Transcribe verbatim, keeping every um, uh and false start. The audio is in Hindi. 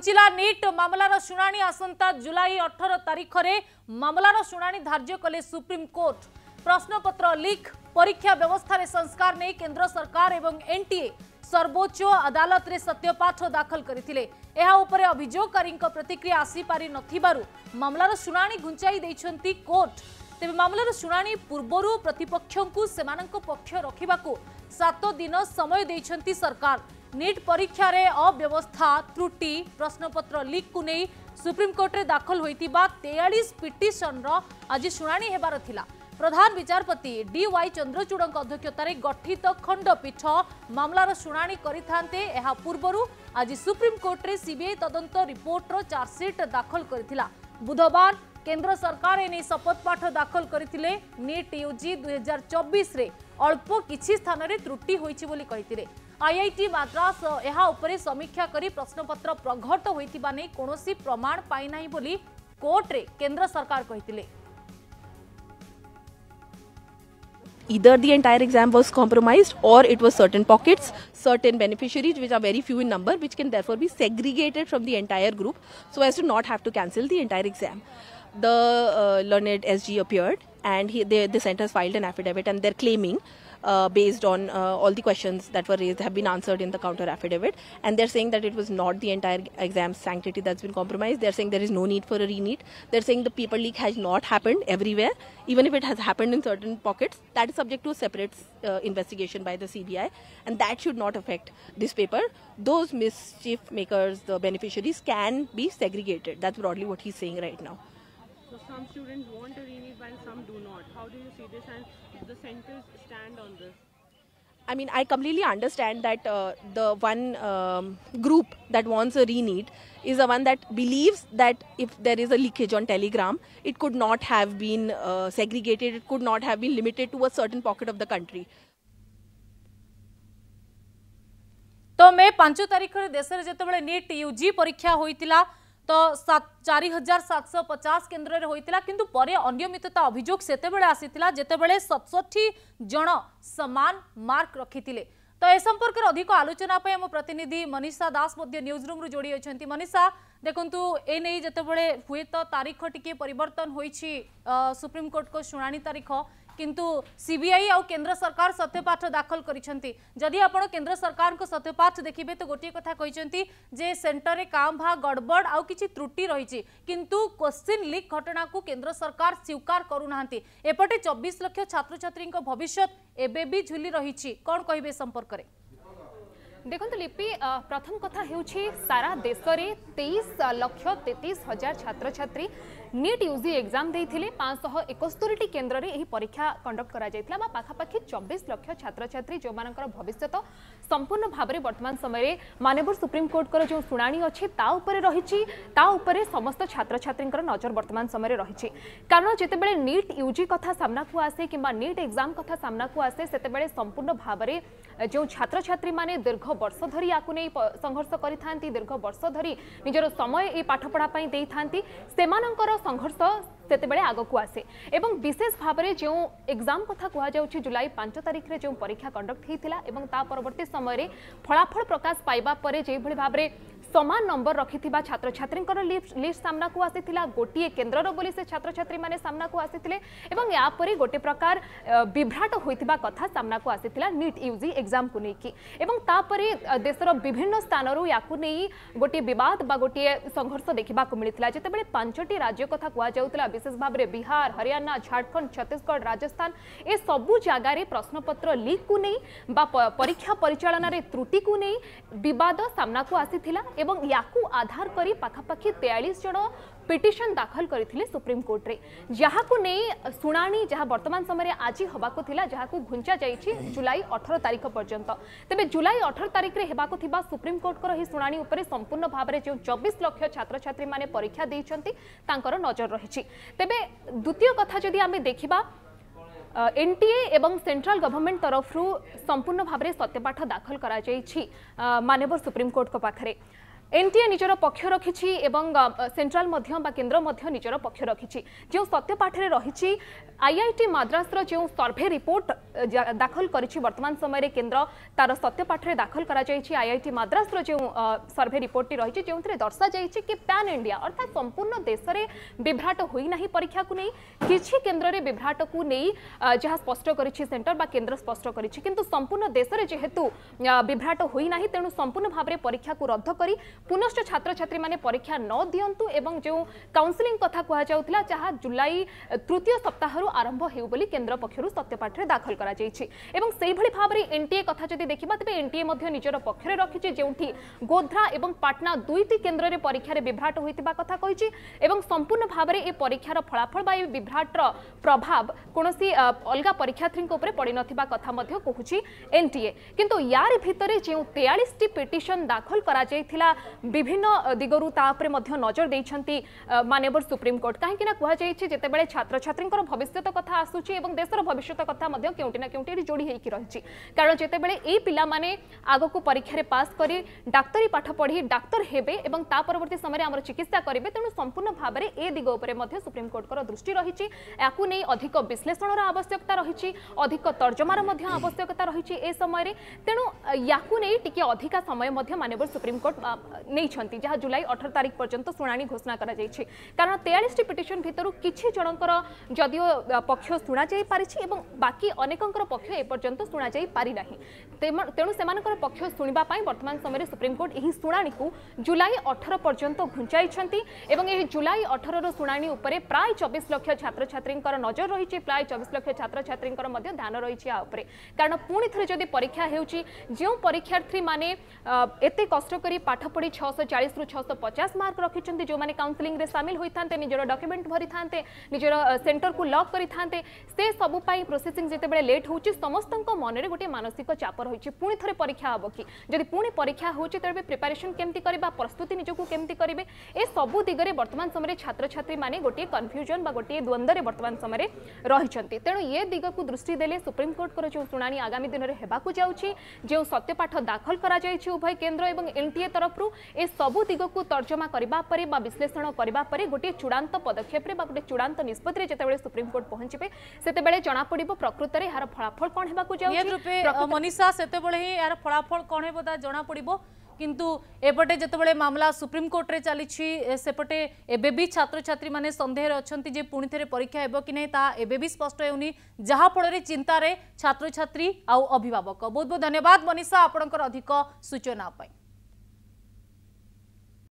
पहुंचला नीट मामलार शुणाणी आसंता जुलाई अठारह तारिखरे मामलार शुणाणी धार्य कले सुप्रीम कोर्ट। प्रश्नपत्र लीक परीक्षा व्यवस्था रे संस्कार नहीं केंद्र सरकार एवं एनटीए सर्वोच्च अदालत रे सत्यपाठ दाखल करथिले। एहा उपरे अभियोगकारीक प्रतिक्रिया आसी पारि नथिबारु मामलार शुणाणी घुंचाई दैछंती कोर्ट। तेबे मामलार शुणाणी पूर्वरु प्रतिपक्षंकु सेमानंक पक्ष रखिबाकु सात दिन समय दैछंती सरकार। नीट परीक्षा रे अव्यवस्था त्रुटि प्रश्नपत्र लीक को नहीं सुप्रीम कोर्ट रे दाखल होइतिबा तैंतालीस पिटिशन रो आज शुणाणी हेबार थिला। प्रधान विचारपति डी वाई चंद्रचूड़ अध्यक्षतार गठित खंडपीठ मामलार शुणाणी करिथांते। एहा पूर्वरु आज सुप्रीम कोर्ट रे सीबीआई तदंत रिपोर्ट रो चार्जसीट दाखल करिथिला। बुधवार केंद्र सरकार एने शपथ पाठ दाखल करिथिले। नीट यूजी दो हज़ार चौबीस रे अल्प किछि स्थान रे त्रुटि होइछि बोली कहिथिले। आईआईटी मद्रास एहा उपरे समीक्षा करी प्रश्नपत्र प्रघट होइथिबा नै कोनोसी प्रमाण पाइ नै बोली कोर्ट रे केंद्र सरकार कहिथिले। Either the entire exam was compromised or it was certain pockets, certain beneficiaries which are very few in number, which can therefore be segregated from the entire group so as to not have to cancel the entire exam. The uh, learned S G appeared and he, they, the centers filed an affidavit and they're claiming uh, based on uh, all the questions that were raised have been answered in the counter affidavit, and they're saying that it was not the entire exam sanctity that's been compromised. They're saying there is no need for a re-NEET. They're saying the paper leak has not happened everywhere. Even if it has happened in certain pockets, that is subject to a separate uh, investigation by the C B I, and that should not affect this paper. Those mischief makers, the beneficiaries, can be segregated. That's broadly what he's saying right now. So some students want a re-NEET while some do not. How do you see this, and the centers stand on this? I mean, I completely understand that uh, the one um, group that wants a re-NEET is the one that believes that if there is a leakage on Telegram, it could not have been uh, segregated, it could not have been limited to a certain pocket of the country. तो मैं पांच तारीख रे देश रे जते बेले नीट यूजी परीक्षा होइतिला तो चार हजार सात सौ पचास केन्द्र रे होइतिला किंतु परे अनियमितता अभियोग सेतेबेले आसीतिला जेतेबेले सतसठी जन समान मार्क रखितिले। तो ए संपर्क रे अधिक आलोचना पे हम प्रतिनिधि मनीषा दास मध्ये न्यूज रूम रो जोडी अछंती। मनीषा देखंतु ए नै जेतेबेले हुए तो तारीख टिके परिवर्तन होईछि सुप्रीम कोर्ट को सुनानी तारीख किंतु सीबीआई और केंद्र सरकार सत्यपाठ दाखल करिसेंती। जदि आपण केंद्र सरकार को सत्यपाठ देखिबे तो गोटे कथा कहिसेंती जे सेंटर रे काम भा गड़बड़ आउ किछि त्रुटि रहिछि किंतु क्वेश्चन लीक घटना को केंद्र सरकार स्वीकार करूनांती। एपटे चौबीस लाख छात्र छात्री को भविष्य एबे भी झुली रहिछि कोन कहिबे संपर्क रे। देखो लिपि प्रथम कथा हेउछि सारा देश रे तेईस लाख तैंतीस हजार छात्र छात्री नीट यूजी एग्जाम देइथिले। पाँच सौ इकहत्तर केन्द्र में यह परीक्षा कंडक्ट करा जायतिला बा पाखापाखि चौबीस लाख छात्र छात्री जो मानकर भविष्य संपूर्ण भाव में वर्तमान समय माननीय सुप्रीम कोर्ट को जो सुनानी अच्छी रही समस्त छात्र छात्री नजर वर्तमान समय रही कारण जितेबाला नीट यूजी कथा सामना को आसे कि नीट एग्जाम कथा सामना को आसे से संपूर्ण भाव में जो छात्र छात्री मैंने दीर्घ वर्ष धरी या संघर्ष करि दीर्घ वर्ष धरी निजर समय ये पाठ पढ़ाई दे था संघर्ष से आग को आसे एवं विशेष भाव में जो एग्जाम कथा कहुच्छे जुलाई पांच तारिख रे जो परीक्षा कंडक्ट होता एवं ता परवर्ती समय फलाफल प्रकाश पाइबा परे जे भली भाव में समान नंबर रखि छात्र छात्री लिस्ट सामना को आसी गोटे केन्द्र बोली से छात्र छात्री मैंने सामना को आसी एवं यापर गोटे प्रकार विभ्राट होता कथा सामना को आसी नीट यूजी एग्जाम को लेकिन एवं तापर देशर विभिन्न स्थानर या गोटे बद गोटे संघर्ष देखा मिलता जितेबाला पांचटी राज्य कथा कहला विशेष भाव में बिहार हरियाणा झारखंड छत्तीसगढ़ राजस्थान ए सबू जगार प्रश्नपत्र लीक को नहीं परीक्षा परिचालन त्रुटि को नहीं बद सामना को आसी एवं याकू आधार करी पाखापाखि तैंतालीस जन पिटिशन दाखल करथिले सुप्रीम कोर्ट रे जहाँ को नहीं सुनानी जहाँ वर्तमान समय आज हवाको थिला जहाँ को घुंचा जाइछि जुलाई अठारह तारिख पर्यंत। तेबे जुलाई अठारह तारिख रे हेबाको थिबा सुप्रीम कोर्ट को रही सुनानी उपरे संपूर्ण भाव में जो चौबीस लाख छात्र छात्री माने परीक्षा देइछंती तांकर नजर रहिछि। तेबे द्वितीय कथा जदि आमे देखिबा एनटीए एवं सेंट्रल गवर्नमेंट तरफ संपूर्ण भाव में सत्यपाठ दाखल करा जाइछि माननीय सुप्रीम कोर्ट को पाखरे एनटीए निजर पक्ष रखी सेंट्रल बा केन्द्र निजर पक्ष रखी जो सत्यपाठे रही आईआईटी मद्रास जो सर्भे रिपोर्ट दाखल करी वर्तमान समय केन्द्र तार सत्यपाठे दाखल करा आईआईटी मद्रास जो सर्भे रिपोर्ट रही जो दर्शा जा कि पैन इंडिया अर्थात संपूर्ण देश में विभ्राट होना परीक्षा को नहीं किसी केन्द्र में विभ्राट को नहीं जहाँ स्पष्ट करी सेंटर बा केन्द्र स्पष्ट करी किंतु संपूर्ण देश में जेहेतु विभ्राट होना तेणु संपूर्ण भाव में परीक्षा को रद्द कर पुनश्च छात्र छात्री माने परीक्षा न दियंतु एवं जो काउंसलिंग कथा कह जाउतिला जहाँ जुलाई तृतीय सप्ताह आरंभ हेउ बोली केन्द्र पक्षर सत्यपाठे दाखल करा जायछि एवं सेहि भली भाबरे एनटीए कथा जदि देखिबा तबे एनटीए मध्ये निजर पक्षरे रखिछि जेउठी गोध्रा एवं पाटना दुईटी केन्द्र रे परीक्षा रे विभ्राट होइतिबा कथा कहिछि एवं संपूर्ण भाव में ए परीक्षार फलाफल बा ए विभ्राटर प्रभाव कोनोसी अलगा परीक्षार्थीक उपरे पडि नथिबा कथा मध्ये कहुछि एनटीए किंतु यार भितरे जे तैंतालीस टी पिटिशन दाखल करा जायथिला विभिन्न दिगरु तापरे मध्य नजर देइछंती माननीय सुप्रीम कोर्ट काहेकि ना कह जाइए जेते बेले छात्र छात्रींकर भविष्यत कथा आसुची एवं देशर भविष्यत कथा मध्य केउटी ना केउटी जोड़ी हेकि रहिछि कारण जेते बेले ए पिला माने आगो को परीक्षा रे पास करी डाक्टरी पाठ पढ़ी डाक्टर हेबे एवं ता परवर्ती समय रे हमर चिकित्सा करिवे तेनु संपूर्ण भाव रे ए दिग उपरे मध्य सुप्रीम कोर्ट कर दृष्टि रहिछि याकु नै अधिक विश्लेषण रा आवश्यकता रहिछि अधिक तर्जमा रा मध्य आवश्यकता रहिछि ए समय रे तेनु याकु नै टिके अधिका समय मध्य माननीय सुप्रीम कोर्ट नहीं जहाँ जुलाई अठर तारीख पर्यंत शुणाणी घोषणा करा जाइछि कारण तैंतालीस टी पिटिशन भितर किछि जनकर जदियो पक्ष शुणा जाई पारिछि एवं बाकी अनेकंकर पक्ष ए पर्यंत शुणा जाई पारि नाही तेणु सेमानकर पक्ष सुनिबा पई वर्तमान समय सुप्रीम कोर्ट एही शुणाणी को जुलाई अठर पर्यंत घुंचाइछंती एवं ए जुलाई अठर रो शुणाणी उपरे प्राय चौबीस लाख छात्र छात्रींकर नजर रहिछि प्राय चौबीस लाख छात्र छात्रींकर मध्ये ध्यान रहिछि आ उपरे कारण पुणी थरे जदि परीक्षा हेउछि जे परीक्षार्थी माने एते कष्ट करी पाठ पढ़ी छह सौ चालीस रु छह सौ पचास मार्क रखिछन्ते जो माने काउंसलिंग रे शामिल होइथान्ते निजरो डॉक्यूमेंट भरि थान्ते निजरो सेंटर को लॉक करिथान्ते से सब पाई प्रोसेसिंग जेते बेले लेट होउछि समस्तक मनरे गोटे मानसिक चाप रहिछि पुणी थरे परीक्षा हबो कि जदि पुणी परीक्षा होउछि तबे प्रिपरेशन केमति करबा प्रस्तुति निजको केमति करबे ए सब दिगरे वर्तमान समय छात्र छात्री माने गोटे कन्फ्यूजन बा गोटे द्वंद्व रे वर्तमान समय रहिछन्ते तेणु ये दिग को दृष्टि देले सुप्रीम कोर्ट कर जो सुनानी आगामी दिन रे हेबा को जाउछि जे सत्यपाठ दाखल करा जाइछि उभय केन्द्र एवं एनटीए तरफ ए सबु दिग को तर्जमा करबा परे बा विश्लेषण करबा परे गोटे चूड़ांत पदक्षेप रे बा गोटे चूड़ांत निष्पत्ति रे जते बेले सुप्रीम कोर्ट पहुंचबे सेते बेले जणा पड़िबो प्रकृत रे यार फलाफल कोन हेबा को जाउ ये मनीषा सेते बेले ही यार फलाफल कोन हेबो ता जणा पड़िबो किंतु एपटे जेतेबेले मामला सुप्रीम कोर्ट रे चली सेपटे एबे भी छात्र छात्री माने संदेह अछंती जे पुणी थरे परीक्षा हेबो कि नै ता एबे भी स्पष्ट हेउनी जहा फल रे चिंता रे छात्र छात्री आ अभिभावक बहुत बहुत धन्यवाद मनीषा आपनकर अधिक सूचना पई।